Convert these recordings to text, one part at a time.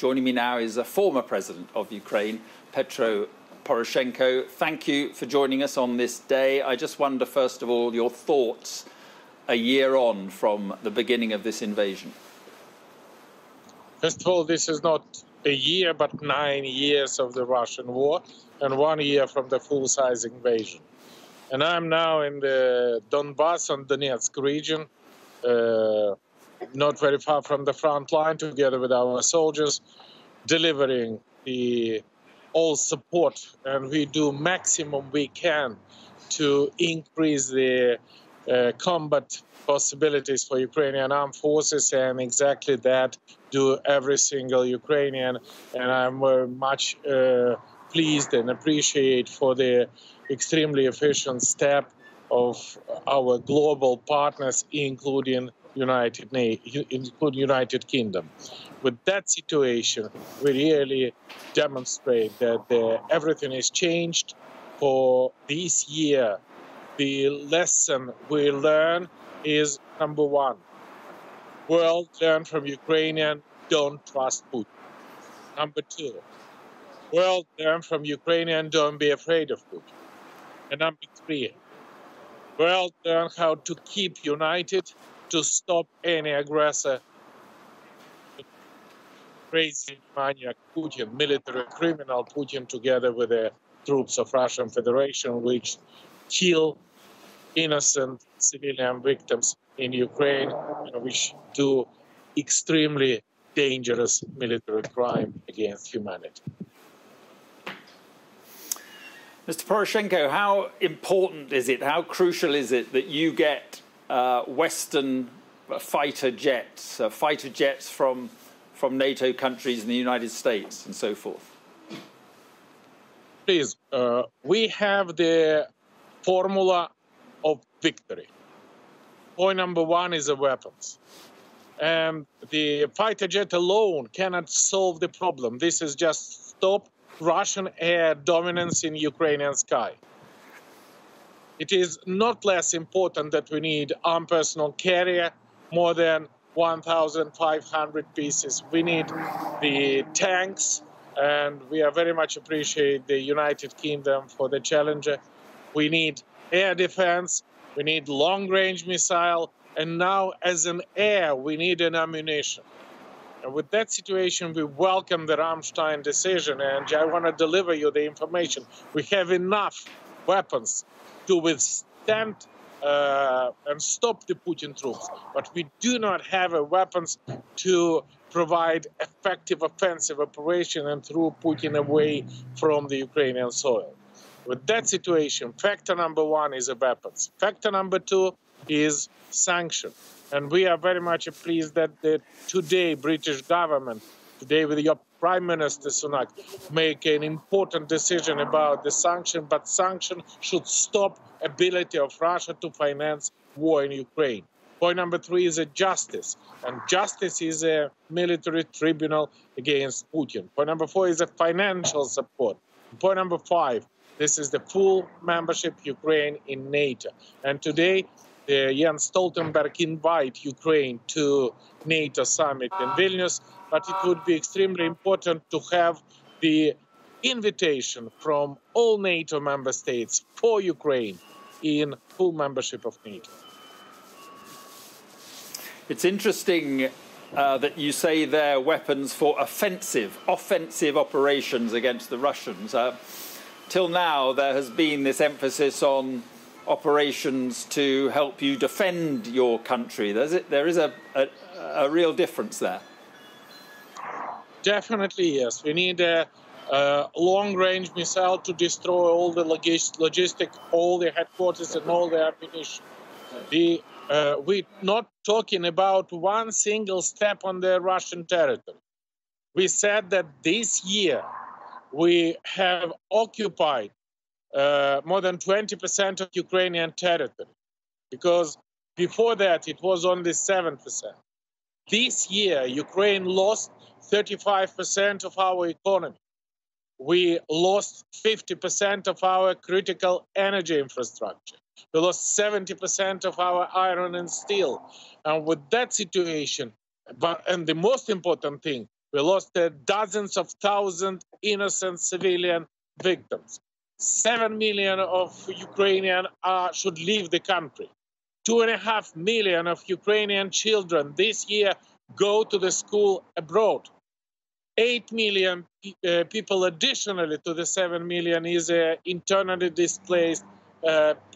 Joining me now is a former president of Ukraine, Petro Poroshenko. Thank you for joining us on this day. I just wonder, first of all, your thoughts a year on from the beginning of this invasion. First of all, this is not a year, but 9 years of the Russian war and 1 year from the full-size invasion. And I'm now in the Donbas and Donetsk region, not very far from the front line, together with our soldiers, delivering all support. And we do maximum we can to increase the combat possibilities for Ukrainian armed forces, and exactly that do every single Ukrainian. And I'm very much pleased and appreciate for the extremely efficient step of our global partners, including United Kingdom. With that situation, we really demonstrate that everything is changed. For this year, the lesson we learn is, number one, world learn from Ukrainian, don't trust Putin. Number two, world learn from Ukrainian, don't be afraid of Putin. And number three, world learn how to keep united to stop any aggressor, crazy maniac Putin, military criminal Putin, together with the troops of Russian Federation, which kill innocent civilian victims in Ukraine, which do extremely dangerous military crime against humanity. Mr. Poroshenko, how important is it, how crucial is it that you get Western fighter jets from NATO countries and the United States and so forth? Please, we have the formula of victory. Point number one is the weapons. And the fighter jet alone cannot solve the problem. This is just stop Russian air dominance in Ukrainian sky. It is not less important that we need armed personnel carrier, more than 1,500 pieces. We need the tanks, and we are very much appreciate the United Kingdom for the Challenger. We need air defense, we need long-range missile, and now as an air, we need an ammunition. And with that situation, we welcome the Rammstein decision, and I want to deliver you the information. We have enough weapons to withstand and stop the Putin troops. But we do not have weapons to provide effective offensive operation and throw Putin away from the Ukrainian soil. With that situation, factor number one is weapons. Factor number two is sanction. And we are very much pleased that today British government, today with your Prime Minister Sunak, make an important decision about the sanction, but sanction should stop ability of Russia to finance war in Ukraine. Point number three is justice, and justice is a military tribunal against Putin. Point number four is financial support. Point number five, this is the full membership of Ukraine in NATO. And today, Jens Stoltenberg invite Ukraine to NATO summit in Vilnius, but it would be extremely important to have the invitation from all NATO member states for Ukraine in full membership of NATO. It's interesting that you say their weapons for offensive operations against the Russians. Till now, there has been this emphasis on operations to help you defend your country. There is a real difference there. Definitely, yes. We need a long-range missile to destroy all the logistic, all the headquarters and all the ammunition. We're not talking about one single step on the Russian territory. We said that this year we have occupied more than 20% of Ukrainian territory, because before that it was only 7%. This year, Ukraine lost 35% of our economy. We lost 50% of our critical energy infrastructure. We lost 70% of our iron and steel. And with that situation, and the most important thing, We lost dozens of thousands innocent civilian victims. 7 million of Ukrainians should leave the country. 2.5 million of Ukrainian children this year go to the school abroad. 8 million people additionally to the 7 million is an internally displaced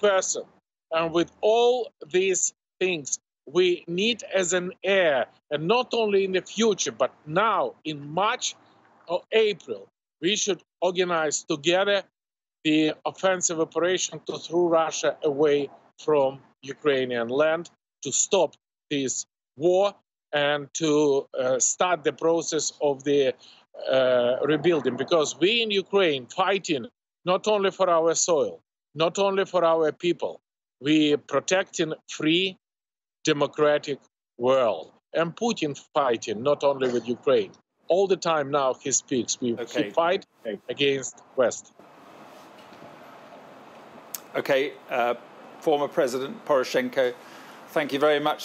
person. And with all these things, we need as an heir, and not only in the future, but now in March or April, we should organize together the offensive operation to throw Russia away from Ukrainian land, to stop this war and to start the process of the rebuilding. Because we in Ukraine fighting not only for our soil, not only for our people, we protecting free, democratic world. And Putin fighting not only with Ukraine. All the time now he speaks. He fight against West. Okay, former President Poroshenko, thank you very much.